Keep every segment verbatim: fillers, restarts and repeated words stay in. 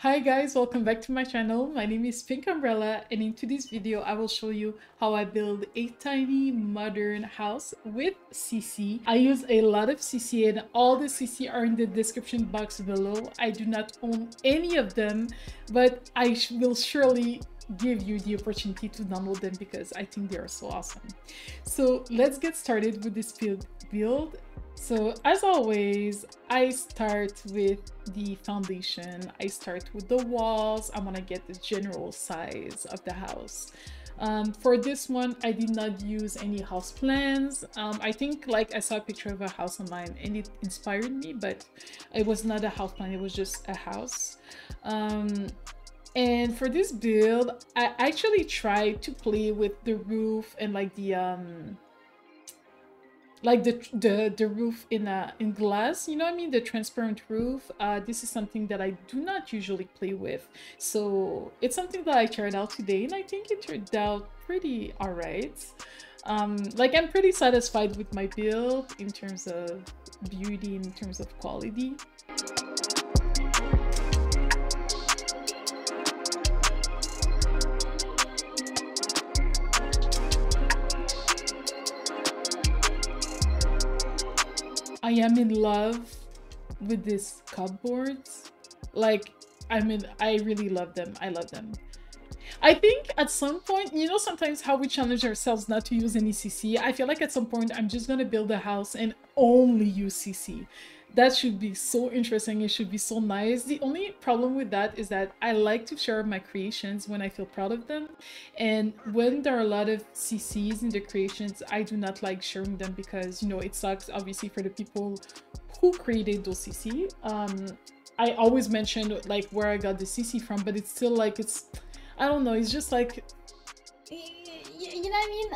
Hi guys, welcome back to my channel. My name is Pink Umbrella, and in today's video I will show you how I build a tiny modern house with C C. I use a lot of C C, and all the C C are in the description box below. I do not own any of them, but I will surely give you the opportunity to download them because I think they are so awesome. So let's get started with this build. So as always, I start with the foundation. I start with the walls. I want to get the general size of the house. Um, for this one, I did not use any house plans. Um, I think like I saw a picture of a house online and it inspired me, but it was not a house plan. It was just a house. Um, And for this build, I actually tried to play with the roof and like the um, like the the the roof in a in glass. You know what I mean? The transparent roof. Uh, this is something that I do not usually play with, so it's something that I tried out today, and I think it turned out pretty alright. Um, like I'm pretty satisfied with my build in terms of beauty, in terms of quality. I am in love with these cupboards. Like, I mean, I really love them. I love them. I think at some point, you know, sometimes how we challenge ourselves not to use any C C. I feel like at some point, I'm just going to build a house and only use C C. That should be so interesting. It should be so nice. The only problem with that is that I like to share my creations when I feel proud of them. And when there are a lot of C Cs in the creations, I do not like sharing them because, you know, it sucks obviously for the people who created those C C. Um, I always mention like where I got the C C from, but it's still like, it's, I don't know. It's just like, you know what I mean?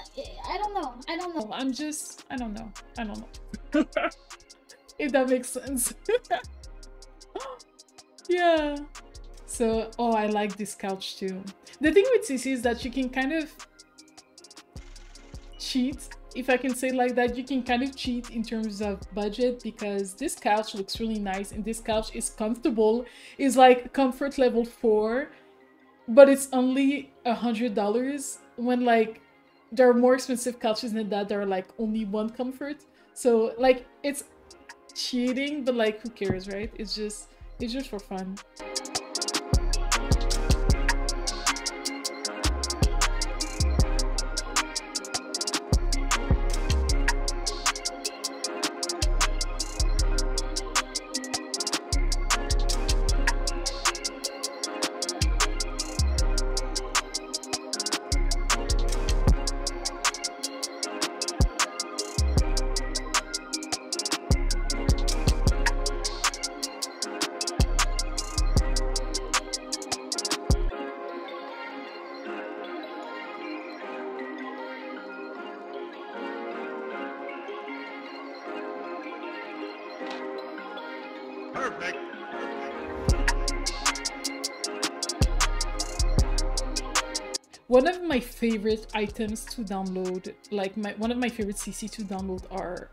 I don't know. I don't know. I'm just, I don't know. I don't know. If that makes sense. Yeah. So, oh, I like this couch too. The thing with C C is that you can kind of cheat, if I can say it like that. You can kind of cheat in terms of budget because this couch looks really nice and this couch is comfortable. It's like comfort level four, but it's only a hundred dollars when like there are more expensive couches than that. There are like only one comfort. So like it's cheating, but like who cares, right? It's just it's just for fun. Perfect. One of my favorite items to download, like my one of my favorite C C to download are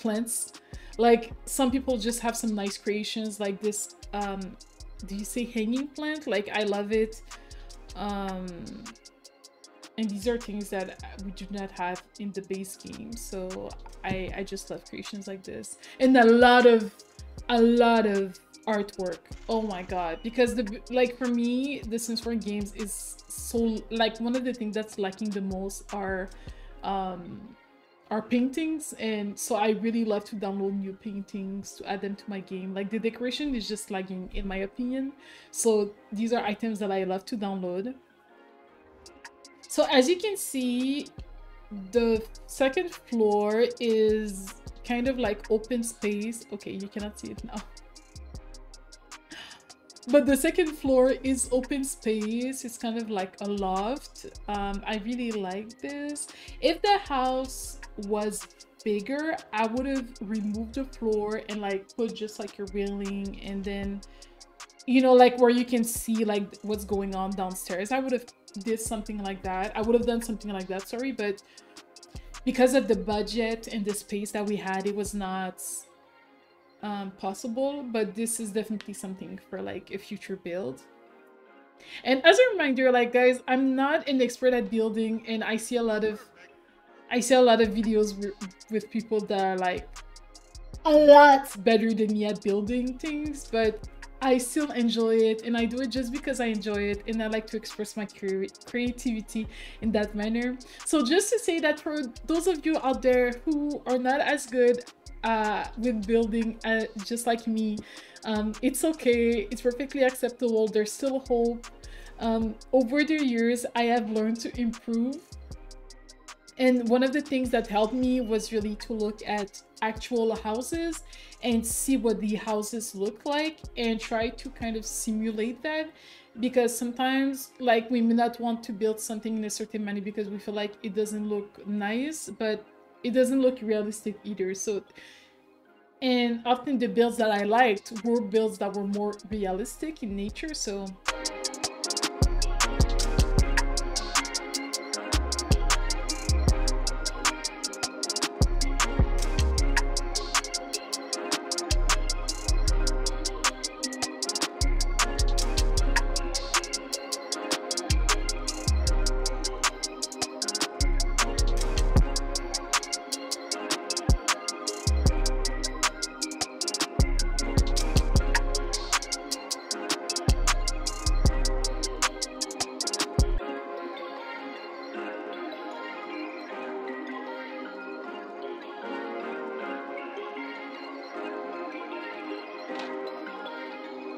plants. Like some people just have some nice creations like this. Um, do you say hanging plant? Like I love it. Um, and these are things that we do not have in the base game. So I, I just love creations like this. And a lot of a lot of artwork. Oh my god, because the like for me the Sims four games is so like one of the things that's lacking the most are um are paintings, and so I really love to download new paintings to add them to my game. Like the decoration is just lagging in my opinion, so these are items that I love to download. So as you can see, the second floor is kind of like open space. Okay, you cannot see it now. But the second floor is open space. It's kind of like a loft. Um, I really like this. If the house was bigger, I would have removed the floor and like put just like your railing and then, you know, like where you can see like what's going on downstairs. I would have did something like that. I would have done something like that, sorry, but because of the budget and the space that we had, it was not um, possible, but this is definitely something for like a future build. And as a reminder, like guys, I'm not an expert at building, and I see a lot of I see a lot of videos with people that are like a lot better than me at building things, but I still enjoy it, and I do it just because I enjoy it, and I like to express my cre creativity in that manner. So just to say that for those of you out there who are not as good uh, with building, uh, just like me, um, it's okay, it's perfectly acceptable, there's still hope. Um, over the years, I have learned to improve. And one of the things that helped me was really to look at actual houses and see what the houses look like and try to kind of simulate that, because sometimes like we may not want to build something in a certain manner because we feel like it doesn't look nice, but it doesn't look realistic either. So, and often the builds that I liked were builds that were more realistic in nature. So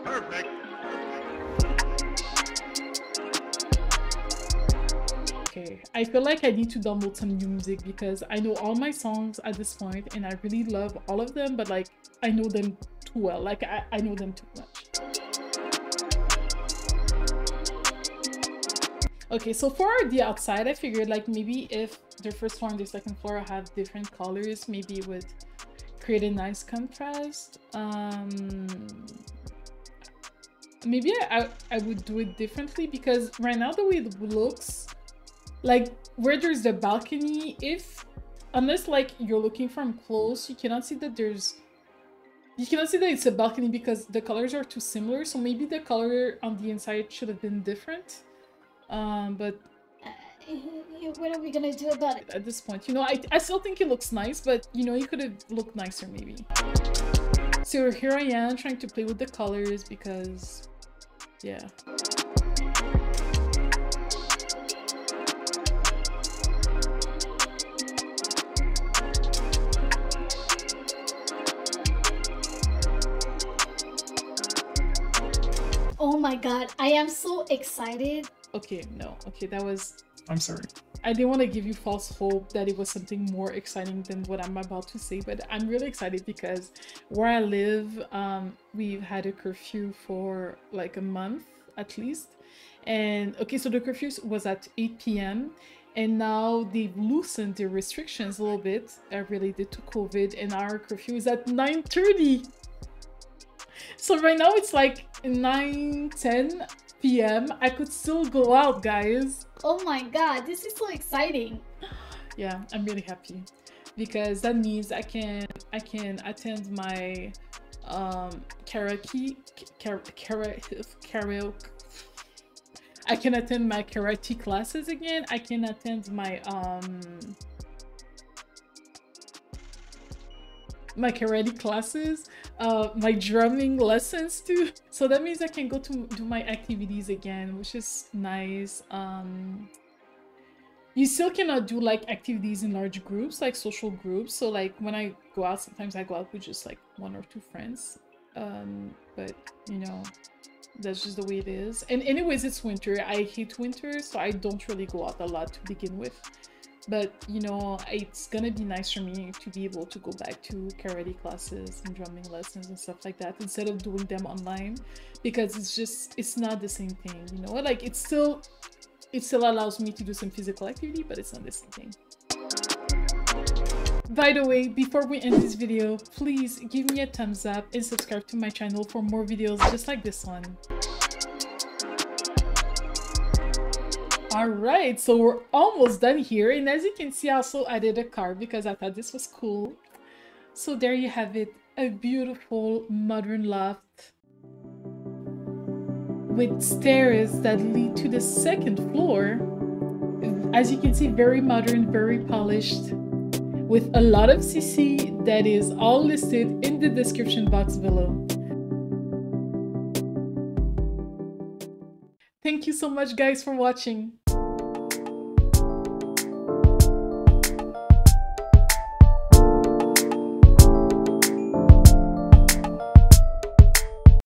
perfect. Okay, I feel like I need to download some new music because I know all my songs at this point, and I really love all of them, but like I know them too well, like I, I know them too much. Okay, so for the outside, I figured like maybe if the first floor and the second floor have different colors, maybe it would create a nice contrast. Um... Maybe I, I would do it differently, because right now the way it looks, like where there's the balcony, if unless like you're looking from close, you cannot see that there's, you cannot see that it's a balcony because the colors are too similar. So maybe the color on the inside should have been different. Um, but what are we gonna do about it? At this point, you know, I, I still think it looks nice, but you know, it could have looked nicer maybe. So here I am trying to play with the colors because... yeah. Oh my god, I am so excited. Okay, no. Okay, that was... I'm sorry. I didn't want to give you false hope that it was something more exciting than what I'm about to say, but I'm really excited because where I live, um, we've had a curfew for like a month at least. And okay, so the curfew was at eight P M and now they've loosened the restrictions a little bit related to COVID, and our curfew is at nine thirty. So right now it's like nine ten P M I could still go out, guys. Oh my god, this is so exciting. Yeah, I'm really happy because that means I can I can attend my um karaoke karaoke I can attend my karate classes again. I can attend my um my karate classes, uh, my drumming lessons too. So that means I can go to do my activities again, which is nice. Um, you still cannot do like activities in large groups, like social groups. So like when I go out, sometimes I go out with just like one or two friends. Um, but you know, that's just the way it is. And anyways, it's winter. I hate winter, so I don't really go out a lot to begin with. But, you know, it's gonna be nice for me to be able to go back to karate classes and drumming lessons and stuff like that instead of doing them online, because it's just, it's not the same thing, you know? Like, it's still, it still allows me to do some physical activity, but it's not the same thing. By the way, before we end this video, please give me a thumbs up and subscribe to my channel for more videos just like this one. All right, so we're almost done here. And as you can see, I also added a car because I thought this was cool. So there you have it, a beautiful modern loft with stairs that lead to the second floor. As you can see, very modern, very polished, with a lot of C C that is all listed in the description box below. Thank you so much guys for watching.